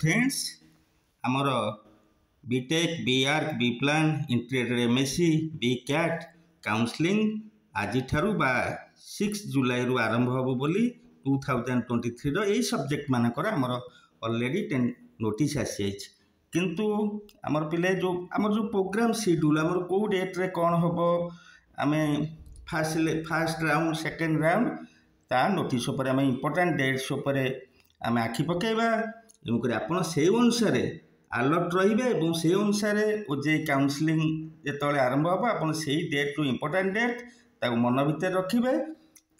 Friends आमर BTech B R बीप्लान integrated MSc BCAT counselling आज ठारू 6 जुलाई रु आरंभ होबो बोली 2023 रो ए सब्जेक्ट मानकर आमर ऑलरेडी नोटिस आसी जाय किंतु आमर पिले जो आमर जो प्रोग्राम शेड्यूल आमर को डेट रे कौन होबो आमे फास्ट राउंड सेकेंड राउंड ता नोटिस उपर आमे इंपोर्टेंट डेट्स उपर आमे आखि पकेबा एवं आपण से अनुसार अलर्ट रहिबे एवं से अनुसार ओजे काउंसलिंग जेतले आरंभ होबा आपण सेही डेट टू इंपोर्टेंट डेट ता मन भीतर रखिबे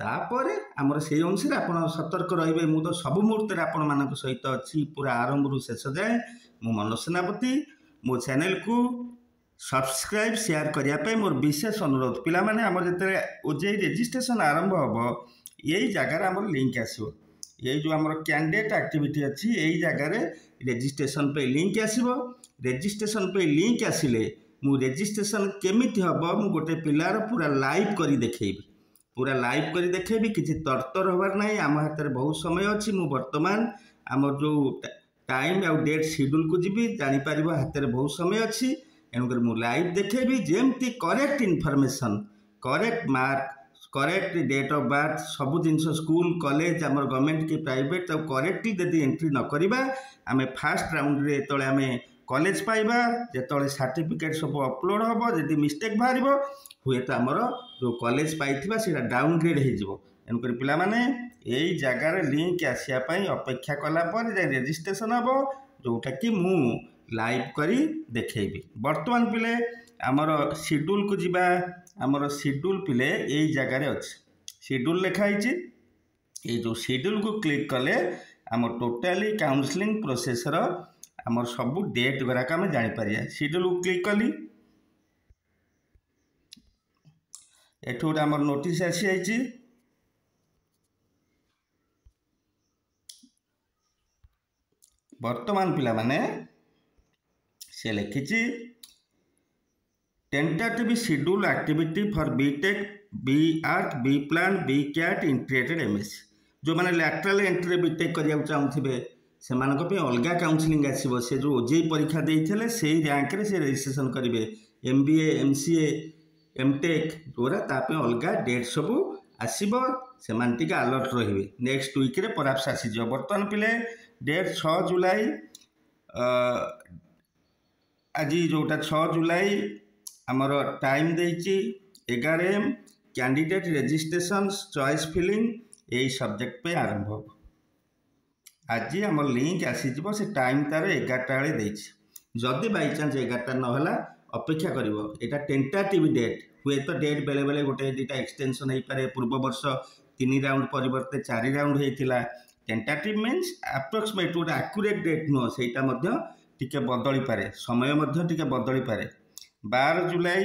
तापर आमर से अनुसार आपण सतर्क रहिबे। मु तो सब मुहूर्त आपण मानक सहित अछि पूरा आरंभ रु शेष जाए। मु मनोज सेनापति मो चैनल को सब्सक्राइब शेयर करने मोर विशेष अनुरोध। पिला माने आमर जते ओजेई रजिस्ट्रेशन आरंभ होबो यही जगार आम लिंक आसो यही जो आम कैंडिडेट आक्टिविटी अच्छी यही जगार रजिस्ट्रेशन पे लिंक आसो। रजिस्ट्रेशन पे लिंक आसिले मु रजिस्ट्रेशन केमिति होबो मु गोटे पिलार पूरा लाइव करी देखेबी किसी तरतर होबार नाही। आम हाथ में बहुत समय अच्छी मु वर्तमान आम जो टाइम आउ डेट शेड्यूल को जीवी जापर हाथ में बहुत समय अच्छी एणुकर मु लाइव देखेबी जेमती correct information correct mark correct date of birth सब जिन स्कूल कॉलेज आम गवर्नमेंट कि प्राइवेट करेक्टली जदि एंट्री न करिबा आमे फास्ट राउंड रे तळे आमे कॉलेज पाइबा जतळे सर्टिफिकेट सब अपलोड होबो जदि मिस्टेक बाहरिबो हुए तो आमर जो कॉलेज पाइथिबा सेटा डाउनग्रेड हो जिवो। एणुकर पिला माने एई जगार लिंक आसिया पई अपेक्षा कला पर जे रजिस्ट्रेशन होबो जोटा कि मु लाइव करी देखेबी। वर्तमान पिले आमर शेड्यूल को जिबा आमर शेड्यूल पिले एई जगार अछि शेड्यूल लिखाई ये जो शेड्यूल को क्लिक कले आमर टोटाली काउंसलिंग प्रोसेस रो आमर सब डेट गुराक आम जापर। शेड्यूल को क्लिक कली एठ गोटे आमर नोटिस आसी जाइए वर्तमान पिला माने से लिखी tentative schedule activity for BTech B R BPlan BCAT integrated MSc जो मैंने लैटरल एंट्री बीटेक करने चाहूँगे से अलग काउंसलिंग आसो से जो ओजेई परीक्षा देते से रैंक से रजिस्ट्रेशन करेंगे एमबीए एमसीए एमटेक द्वारा अलग डेट सब आसो से अलर्ट रही। नेक्स्ट वीक रे पराप्स आसीज बर्तमान पिले डेट 6 जुलाई आज जोटा 6 जुलाई आमर टाइम देइछि 11 AM candidate registration choice filling यही सब्जेक्ट पे आरंभ हो। आज आम लिंक आसीज से टाइम तार 11टा बेले जदि बाई चान्स 11टा ना अपेक्षा कर टेंटेटिव डेट हुए तो डेट बेले बेले गोटे दुटा एक्सटेंशन हो पारे पूर्व वर्ष 3 राउंड परिवर्ते 4 राउंड होता टेंटेटिव मीन्स अप्रोक्सीमेट गोटे आक्यूरेट डेट नुह से बदली पारे समय बदली पारे। 12 जुलाई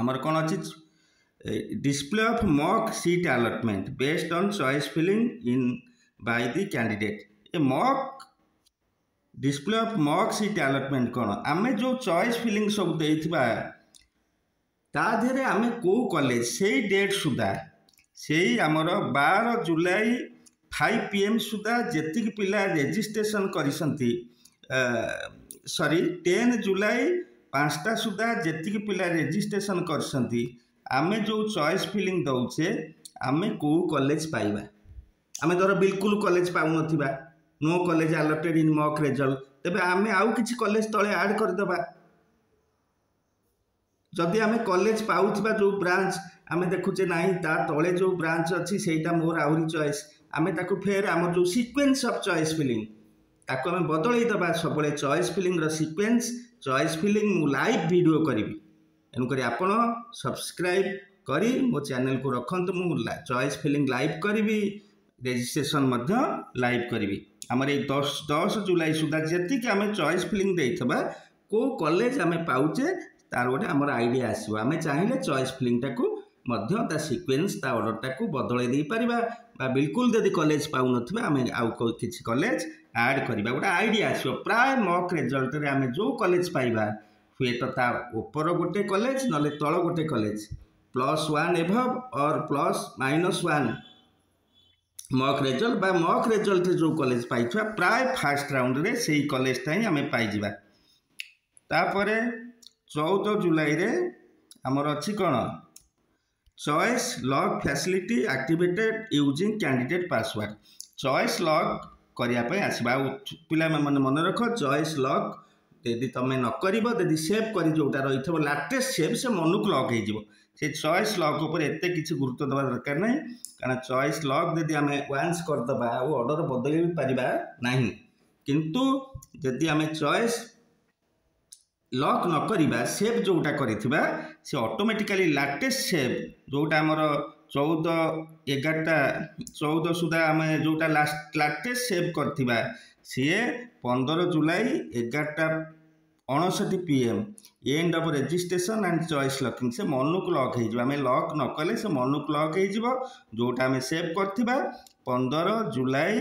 आमर कौन अच्छी display of mock seat allotment based on choice filling in by the candidate A mock display of mock seat allotment कौन आम जो चॉइस फिलिंग सब देथिबा ता धीरे आम को कॉलेज से डेट सुधा से आमर 12 जुलाई 5 PM सुधा जेतिक पिला रजिस्ट्रेशन करिसंती सॉरी 10 जुलाई 5टा सुधा जेतिक पिला रजिस्ट्रेशन करसंती आमे जो चॉइस फिलिंग दौचे आमे को कॉलेज पाइबा आमे धर बिल्कुल कॉलेज पाउन नथिबा no college allotted in mock result तबे आमे आउ किछि कॉलेज तळे ऐड कर देबा जदि आमे कॉलेज पाउथिबा जो ब्रांच आमे देखुचे नाही ता तळे जो ब्रांच अछि सेटा मोर आउरी चॉइस आमे ताकू फेर आम जो सीक्वेंस ऑफ चॉइस फिलिंग ताकू आमे बदलै देबा सबले चॉइस फिलिंग रो सीक्वेंस चॉइस फिलिंग मु लाइव वीडियो करी एणुक आपण सब्सक्राइब करी मो चैनल को रखत मु चॉइस फिलिंग लाइव करी रजिस्ट्रेशन लाइव करी। आमर ये 10 जुलाई सुधा जी आम चॉइस फिलिंग देथबा को कॉलेज आम पाचे तार गोटे आम आईडिया आसो आम चाहिए चॉइस फिलिंग टाकू सिक्वेन्स ऑर्डर टाकू बदलै दे पार बिल्कुल जदि कॉलेज पाऊन आम आउ कि कॉलेज ऐड करवा गोटे आईडिया आसो प्राय मॉक रिजल्ट रे आम जो कॉलेज पाइबा हुए तो ऊपर गोटे कॉलेज नले तल गोटे कॉलेज +1 एभव और +−1 मॉक रिजल्ट बा मॉक रिजल्ट जो कॉलेज पाई प्राय फास्ट राउंड रे से कॉलेज टाइम आम पाई तापर 14 जुलाई रे हमर अच्छी कौन choice lock facility activated using candidate password choice lock करने आसवा पे मन रख चॉइस लॉग यदि तुम नक यदि सेव कर जोटा रही लाटेस्ट सेव से मनुक लॉक हो चॉइस लॉक एत कि गुरुत्व देवा दरकार ना कारण चॉइस लॉक यदि आम वान्स करदे आर्डर बदल भी पारा ना किंतु यदि आम चॉइस लॉक नक सेव जोटा करवा से ऑटोमेटिकली लाटेस्ट सेव जोटा आमर 14 11 सुधा आम जोटा लाटेस्ट सेव करवा सीए 15 जुलाई 11:59 PM end of registration and choice locking से मनुक लॉक हो लॉक न कले से मनुक लॉक हो जोटा आम सेव करवा 15 जुलाई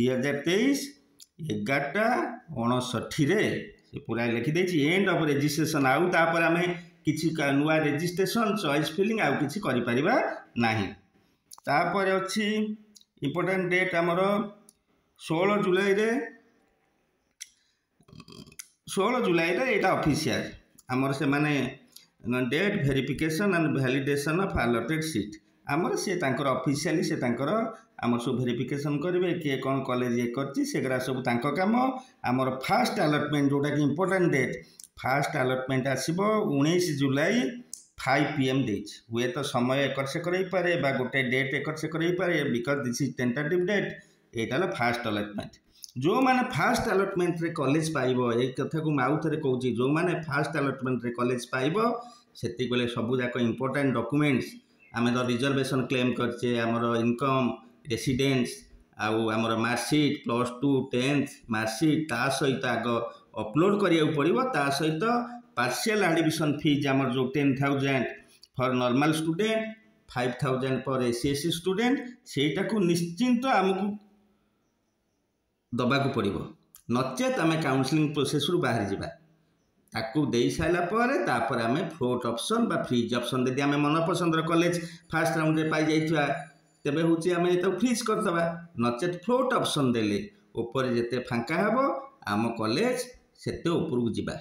2023 11:59 से पूरा लिखिदे एंड ऑफ रजिस्ट्रेशन आउ तापर आम किसी नुआ रजिस्ट्रेशन चॉइस फिलिंग आउ किसी तापर अच्छी इंपोर्टेंट डेट आमर 16 जुलाई यहाँ ऑफिशियल आमर से माने date verification and validation of allotted seat आमर से ऑफिशियली से आमर सब वेरिफिकेशन करेंगे किए कौन कॉलेज ये करा सब कम आमर फास्ट अलॉटमेंट जोटा कि इंपोर्टेंट डेट फास्ट अलॉटमेंट आसब 19 जुलाई 5 PM हुए तो समय एकर सेकर हो पारे बा गोटे डेट एकर सेकर हो पारे because this is tentative date यहाँ फास्ट अलॉटमेंट जो माने फास्ट अलॉटमेंट रे कॉलेज पाइबो एक कथा को आउ थे कहूँ जो माने फास्ट अलॉटमेंट रे कॉलेज पाइबो सेतिक बेले सबुजाक इंपोर्टेंट डॉक्यूमेंट्स आम रिजर्वेशन क्लेम करचे आमर इनकम रेसिडेंस आउ आमर मार्कशीट +2 10th मार्कशीट ता सहित आग अपलोड करिया पड़िबो ता सहित पार्शियल एडमिशन फीज आमर जो 10,000 for normal student 5,000 for SC student सेटा को निश्चिंत आमको दबाक पड़ो नचेत आम काउंसलिंग प्रोसेस रु बाहर जावा दे सारापर आम फ्लोट ऑप्शन बा फ्रीज ऑप्शन यदि आम मनपसंद कॉलेज फास्ट राउंड रे पाई जा तेज हूँ आम ये फ्रीज करदे नचेत फ्लोट ऑप्शन देले ऊपर जिते फांका हे आम कॉलेज सेते उपरकू जावा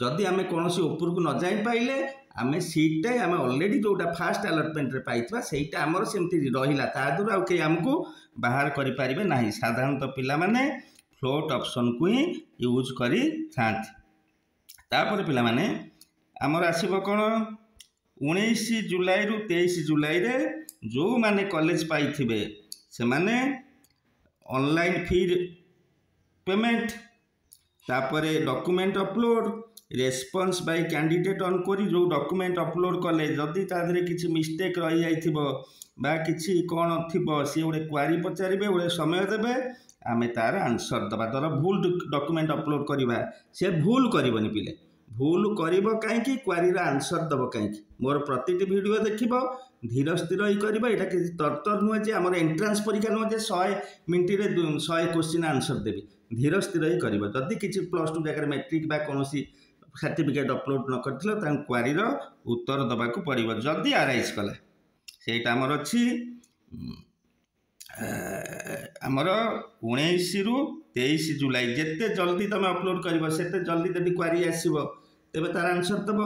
जदि आम कौन उपरकू न जाई पाइले आम सीटा आम अलरेडी जोटा फास्ट अलॉटमेंट रे पाइबा सेटा आमर सेमती रहिला ता दुरा के हमको बाहर करें ना साधारणतः पिला माने फ्लोट ऑप्शन को ही यूज करी तापर पिला माने आमर आसीबो कोन 19 जुलाई रु 23 जुलाई रे जो माने कॉलेज पाइथिबे से माने ऑनलाइन फी पेमेंट तापर document upload response by candidate on करी जो डॉक्यूमेंट अपलोड कले जदि तादरे किसी मिस्टेक रही जाइथिबो बा किसी कौन थिबो सी गोटे क्वारी पचारे गोटे समय देवे आम तार आंसर दबा तर भूल डॉक्यूमेंट अपलोड करवा से भूल करनी पिले भूल कर कहीं क्वारीर आंसर दब कहीं मोर प्रति भिडियो देखो धीर स्थिर ही करवा यहाँ किसी तरतर नुहे आमर एंट्रांस परीक्षा नुहे 100 मिनट 100 क्वेश्चन आंसर देवी धीर स्थिर ही करवा जदि किसी +2 जगह मैट्रिक कौन सर्टिफिकेट अपलोड न कर क्वारीर उत्तर दबा को पड़ो जदि आरआईएस कला से आमर अच्छी आमर 19 रु 23 जुलाई जिते जल्दी तुम अपलोड कर सेते जल्दी जब क्वारी आसब तेज तार आंसर दब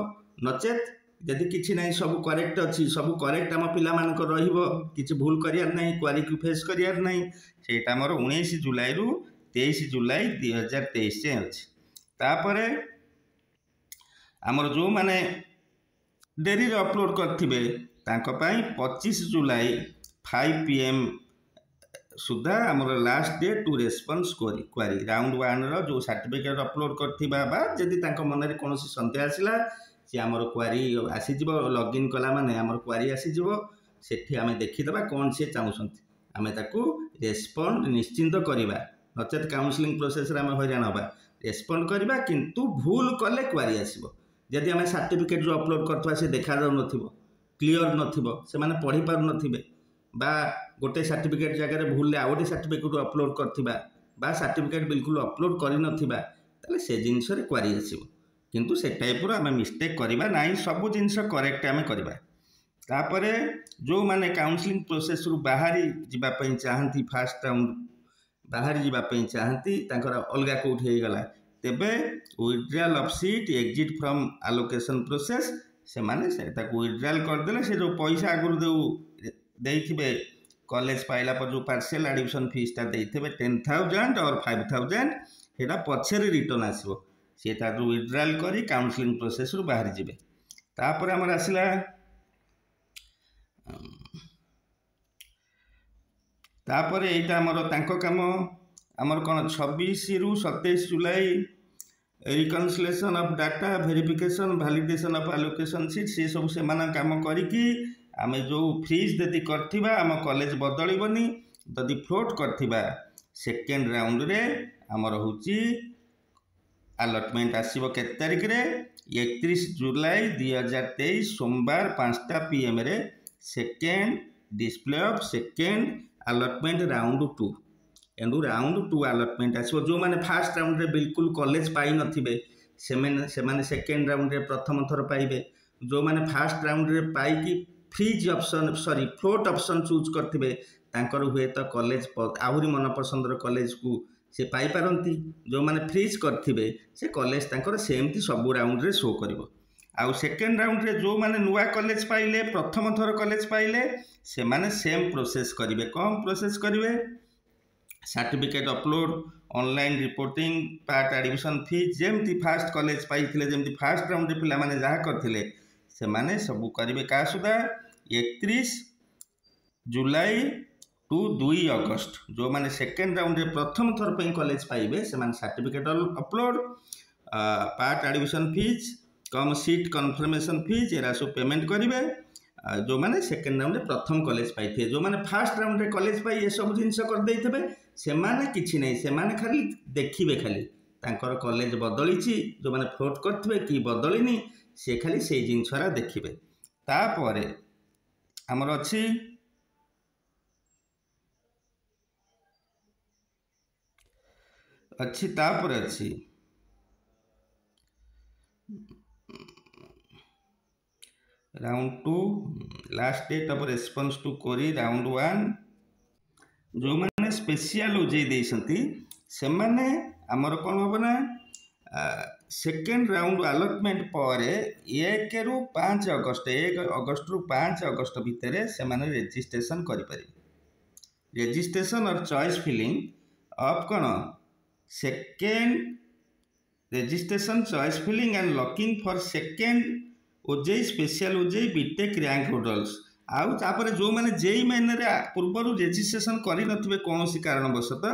नचेत यदि किसी ना सब करेक्ट अच्छी सब करेक्ट आम पाक रही भूल करार ना क्वारी को फेस करार ना से आमर 19 जुलाई रु 23 जुलाई 2023 अच्छी तापर आमर जो माने डेरी रे अपलोड करथिबे तांको पाई 25 जुलाई 5 PM सुधा आमर last date to response query round 1 रो जो सर्टिफिकेट अपलोड करथिबा बा जदि तांको मनरे कोनोसी संदेह आसिला जे आमर क्वारी आसी जिवो लॉगिन कला माने आमर क्वारी आसी जिवो सेठी आमे देखि देबा कोन से चाहुसंती आमे ताकू रेस्पॉन्ड निश्चिंत करिबा नचेत काउंसलिंग प्रोसेस रे आमे होइरान होबा रेस्पॉन्ड करिबा किंतु भूल कले क्वारी आसीबो जदि आम सर्टिफिकेट जो अपलोड करथवा से देखा जाऊ नथिबो क्लियर नथिबो से माने पढ़ी पार नथिबे बा गोटे सर्टिफिकेट जगह रे भूल ले आउटे सर्टिफिकेट अपलोड करथिबा बा सर्टिफिकेट बिल्कुल अपलोड करि नथिबा तले से जिंस रे क्वारी आसीबो किंतु से टाइप रो आम मिस्टेक करबा नाही सब जिंस करेक्ट आम करबा तापरे जो माने काउंसलिंग प्रोसेस रु बाहरी जिबा पई चाहंती फास्ट राउंड बाहरी जिबा पई चाहंती तांकर अलगा कोठे गला तेबे withdrawal of seat exit from allocation process से माने सेटा को विड्रॉल कर देले से जो पैसा आगु देउ देथिबे कॉलेज पाइला पर जो पार्शियल एडमिशन फीस ता देथिबे 10000 और 5000 हेडा पछे रे रिटर्न आसीबो सेटा जो विड्रॉल करी काउंसलिंग प्रोसेस रु बाहरी जिबे तापर हमर आसीला तापर एटा हमरो तांको काम हमर कोन 26 रु 27 जुलाई reconciliation of data verification validation of allocation seat से सब से मान काम करिकी आमे जो फ्रीज देती करथिबा हम कॉलेज बदलिबनी जदी फ्लोट करथिबा सेकंड राउंड रे हमर होची अलॉटमेंट आसीबो के तारिख रे 31 जुलाई 2023 सोमवार 5टा पीएम रे second display of second allotment round 2 and round 2 allotment आसो जो माने फर्स्ट राउंड रे बिल्कुल कॉलेज पाई नथिबे से माने सेकंड राउंड रे प्रथम थर पाइबे जो माने फर्स्ट राउंड रे पाई की freeze option sorry float option choose करथिबे तांकर हुए तो कॉलेज आहुरी मनपसंद रो कॉलेज को से पाई पारंती जो माने फ्रीज करथिबे से कॉलेज तांकर सेमती सब राउंड रे शो करबो आउ सेकेंड राउंड रे जो माने नुवा कॉलेज पाइले प्रथम थर कॉलेज पाइले से माने सेम प्रोसेस करिवे कम प्रोसेस करिवे certificate upload online reporting part admission fee जेमती फर्स्ट कॉलेज पाइथिले जेमती फर्स्ट राउंड रे पिला माने जहा करथिले से माने सब करिवे का सुदा 31 जुलाई टू 2 अगस्त जो माने सेकेंड राउंड रे प्रथम थर पे कॉलेज पाइबे से माने certificate upload part admission fees cum seat confirmation fees एरा सब पेमेंट करिवे जो माने सेकेंड राउंड रे प्रथम कॉलेज पाइथे जो माने फर्स्ट राउंड रे कॉलेज पाई ये सब जिंस कर देइथबे से माने किछि नै से माने खाली देखिबे खाली तांकर कॉलेज बदलिछि जो माने फ्लोट करथबे की बदलिनी से खाली सेई जिंसरा देखिबे तापरे हमर अछि अछि तापरे अछि round 2 last date of response to Kori round 1 जो माने स्पेशल ओजे देसंती से माने हमर कोन होबना सेकंड राउंड अलॉटमेंट पारे 1 अगस्त रु 5 अगस्त भितरे से माने रजिस्ट्रेशन करि पारे रजिस्ट्रेशन और चॉइस फिलिंग ऑफ कोन second registration choice filling and locking for second OJEE special OJEE BTech rank holders आउ तापर जो माने जेई मेन रे पूर्व रु रजिस्ट्रेशन करि नथिबे कोनोसी कारणवशत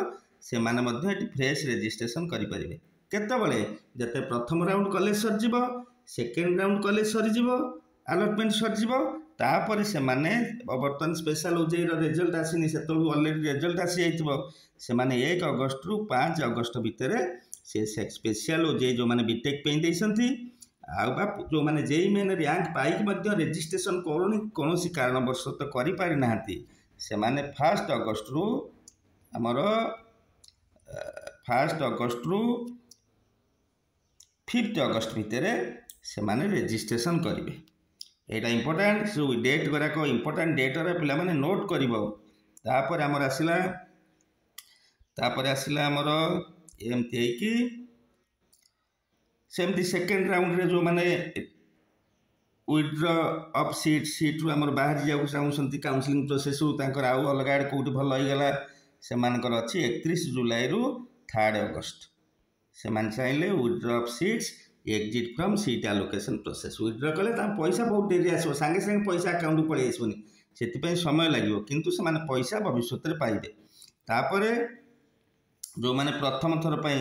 से माने मध्ये एटी फ्रेश रजिस्ट्रेशन करि परिबे केते बळे जते प्रथम राउंड कॉलेज सर जिवो सेकंड राउंड कॉलेज सर जिवो अलॉटमेंट सर जिवो तापर से माने बर्तन स्पेशल ओजेई रो रिजल्ट आसीनी सेतलु ऑलरेडी रिजल्ट आसी जाइतिबो से माने 1 अगस्त रु 5 अगस्त भितरे से स्पेशल ओजेई जो माने बीटेक पे देसंती आ बाप जो माने जेई मेन रैंक पाइक रजिस्ट्रेशन कौनसी कारणवशत कर पारि नाहंती से माने 1 अगस्त रु 5 अगस्त भितर से माने रजिस्ट्रेशन करेंगे एटा इंपोर्टेंट सो डेट गुराक इंपोर्टेंट डेट रे पिला माने नोट करिवो तापर हमर आसीला हमर एमती की सेमती सेकेंड राउंड रे जो माने विड्रॉ ऑफ सीट रु हमर बाहर जाउ चाहउसंती काउंसलिंग प्रोसेस रु तांकर आउ अलगाड कोउट भल होई गला से मानकर अछि 31 जुलाई रु 3 अगस्त से मान चाहिले withdraw of seats exit from seat allocation process withdraw कले ता पैसा बहुत देरी आसो संगे संगे पैसा अकाउंट पळे आसोनी सेति पय समय लागिवो किंतु से माने पैसा भविष्य रे पाइबे तापर जो माने प्रथम थर पय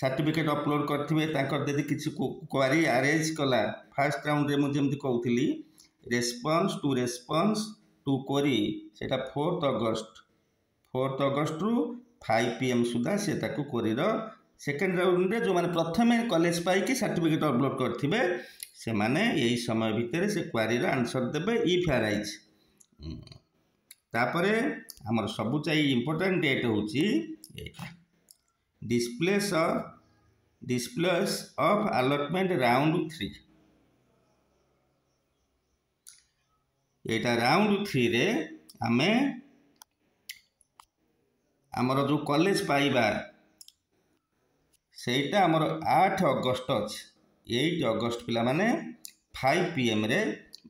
सर्टिफिकेट अपलोड करथिबे तांकर देदि किछि क्वेरी अरेंज कला फर्स्ट राउंड रे मु जेमति कहउथिली रेस्पॉन्स टू क्वेरी सेटा 4 अगस्त रु 5 पीएम सुधा सेटा को क्वेरी रो सेकंड राउंड रे जो माने प्रथमे कॉलेज पाई कि सर्टिफिकेट अपलोड करथिबे से माने एही समय भितरे से क्वेरी रो आंसर देबे इफ अराइज तापरे हमर सबु चाहि इंपोर्टेंट डेट होउची एटा डिस्प्लेस ऑफ अलॉटमेंट राउंड 3 यहाँ राउंड थ्री रे आमे आमर जो कॉलेज पाइबा सेटा आमर 8 अगस्त अच्छे 8 अगस्त पिला माने 5 PM रे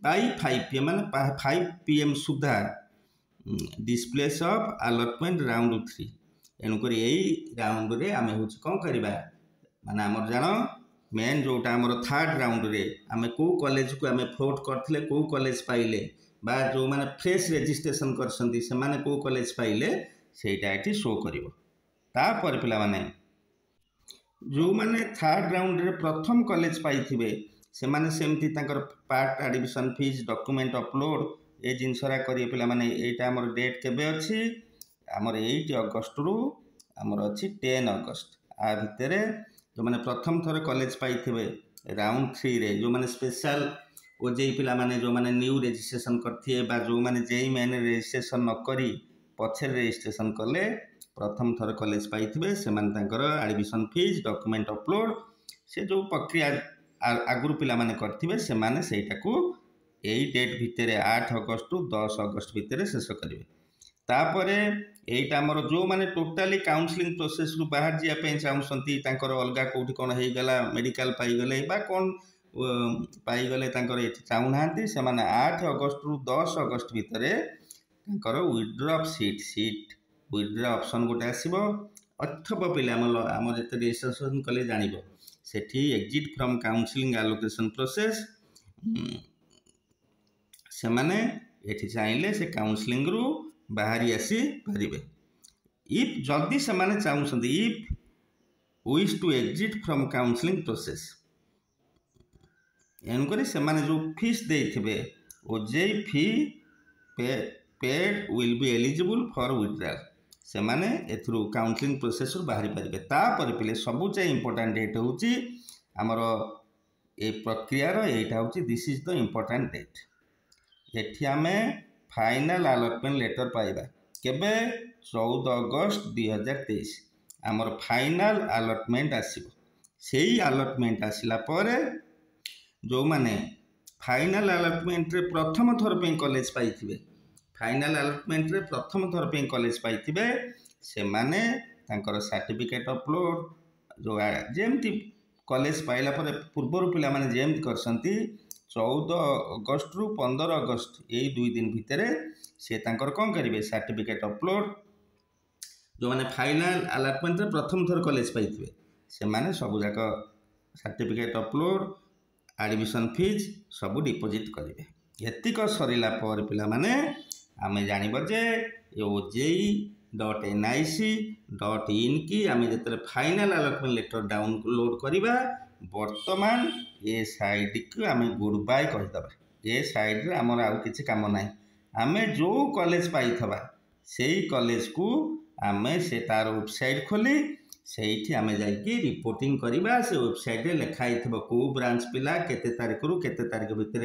बाई 5 PM माने 5 PM सुधा displays of allotment round three एणुक यही राउंड रे आम हूँ कौन करवा माने आमर जान मेन जोटा आमर थर्ड राउंड रे आम को कॉलेज को आम फ्लोट करथिले को कॉलेज पाइले बा जो माने फ्रेश रजिस्ट्रेशन करसंती से माने को कॉलेज पाइले सेटा एठी शो करिवो। तापर पिला माने जो माने थर्ड राउंड रे प्रथम कॉलेज पाइथिबे से माने सेमती तांकर part admission fees document upload ए जिनसरा करिए पिला माने एटा आमर डेट केबे अछि आमर 8 अगस्त रु आमर अछि 10 अगस्त आ भितरे जो मैंने प्रथम थर कॉलेज पाइबे राउंड थ्री रे जो मैंने स्पेशल ओजेई पिला माने जो मैंने न्यू रजिस्ट्रेशन करथिए बा जो मैंने जेई मेन रजिस्ट्रेशन न करी पछर रजिस्ट्रेशन कले प्रथम थर कॉलेज पाइबे से एडमिशन फीस डॉक्यूमेंट अपलोड से जो प्रक्रिया आगुरी पिला माने करथिबे से माने सेटा को एई डेट भितर 8 अगस्त टू 10 अगस्त भितर शेष करेंगे। तापर एटा मोर जो माने टोटाली काउंसलिंग प्रोसेस रु बाहर जाए चाहती अलग कौटी कौन हो गला मेडिकल पाइगले बा कौन पाइगले चाहूना से 8 अगस्त रु 10 अगस्त भितर withdraw of seat withdraw option गोटे आसो अथवा पे आम जिते रजिस्ट्रेशन कले जान से exit from counselling allocation process से माने ये चाहिए से काउंसलिंग रु बाहरी आसी पारे इफ जदि से चाहूँ if wish to exit from counselling process एणुक से जो फीस देते OJEE fee paid will be eligible for withdrawal से माने एथरू काउंसलिंग प्रोसेस बाहरी पारे। तापर पे सबुचे इम्पोर्टाट डेट हूँ आमर ए प्रक्रियार यहाँ हूँ this is the important date ये आम फाइनल अलॉटमेंट लेटर पाइबा केबे 14 अगस्त 2023 आमर फाइनल अलॉटमेंट आसीबो। सेही अलॉटमेंट आसिला परे जो माने फाइनल अलॉटमेंट रे प्रथम थर पे कॉलेज पाइथिबे फाइनल अलॉटमेंट रे प्रथम थर पे कॉलेज पाइथिबे से माने तांकर सर्टिफिकेट अपलोड जो जेमती कॉलेज पाइला परे पूर्वर पिला माने जेमती करसंती 14 अगस्त रु 15 अगस्त यही 2 दिन भितर से कौन करेंगे सर्टिफिकेट अपलोड जो मैंने फाइनल अलॉटमेंट प्रथम थर कॉलेज पाइबे से माने सबुजाक सर्टिफिकेट अपलोड एडमिशन फीस सबू डिपोजिट करेंगे। यतिक सरला पे आम जानवे OJEE.nic.in की आम जितने फाइनल अलॉटमेंट लेटर डाउनलोड करवा बर्तमान ये साइड को आम गुड बाय कहीदे ये सैड्रे आमर आउ कि कम ना आम जो कॉलेज पाइबा से कॉलेज को आम से तार वेबसाइट खोली से आम जा रिपोर्टिंग करवा से वेबसाइट लिखाई थो को ब्रांच पिला केते तारीख रु केते तारीख भितर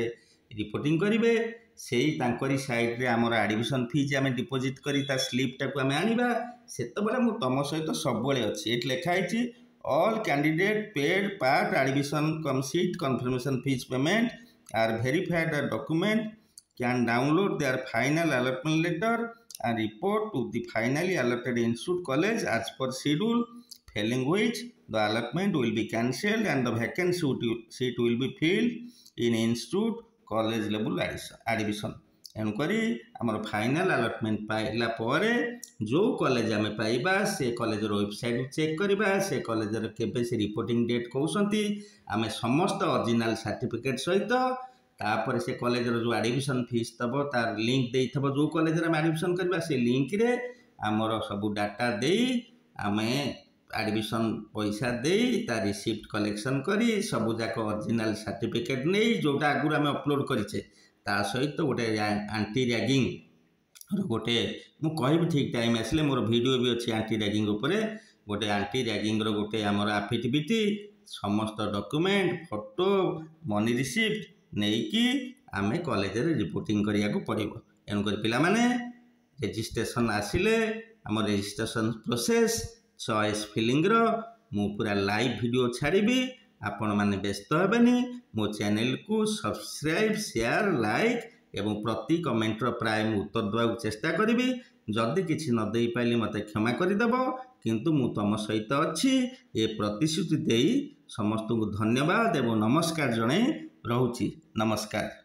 रिपोर्टिंग करेंगे से सैड्रे आमर एडमिशन फीज आम डिपोजिट करा स्लीपटा को आम आने से तुम सहित सब अच्छे ये लिखाई all candidate paid part admission cum seat confirmation fees payment are verified are document can download their final allotment letter and report to the finally allotted institute college as per schedule failing which the allotment will be cancelled and the vacant seat will be filled in institute college level admission एणुक आमर final allotment पाइला परे जो college आम पाइबा से college website check करवा से college केबे से रिपोर्टिंग डेट कहते आम समस्त ओरिजिनल सर्टिफिकेट सहित तापर से कॉलेज जो एडमिशन फीस दब तार लिंक दे जो कॉलेज आम एडमिशन करवा से लिंक रे आमर सब डाटा दे आम एडमिशन पैसा दे तार रिसीप्ट कलेक्शन कर सबुजाक ओरिजिनल सर्टिफिकेट नहीं जोटा आगुरी आम अपलोड करें ता सहित गोटे आंटी रैगिंग गोटे मु कह ठीक टाइम आसिले मोर वीडियो भी अच्छे आंटी रैगिंग उपर गोटे आंटी रैगिंग गोटे आमर आफिडेविट समस्त डॉक्यूमेंट फोटो मनी रिसीप्ट नहीं कि आम कॉलेज रिपोर्टिंग करिया को पड़िबो। एणुकर पिला माने रजिस्ट्रेशन आसिले आम रजिस्ट्रेशन प्रोसेस चॉइस फिलिंग रो मु पूरा लाइव वीडियो छाड़बी आपण मैंने व्यस्त हेबेनि मो चैनल को सब्सक्राइब शेयर लाइक एवं प्रति कमेंटर प्राय मु उत्तर देवाक चेष्टा करी जदि किसी नदे पारे मत क्षमा करदेव किंतु मु तुम सहित अच्छी ए प्रतिश्रुति समस्त को धन्यवाद एवं नमस्कार जणे रोची नमस्कार।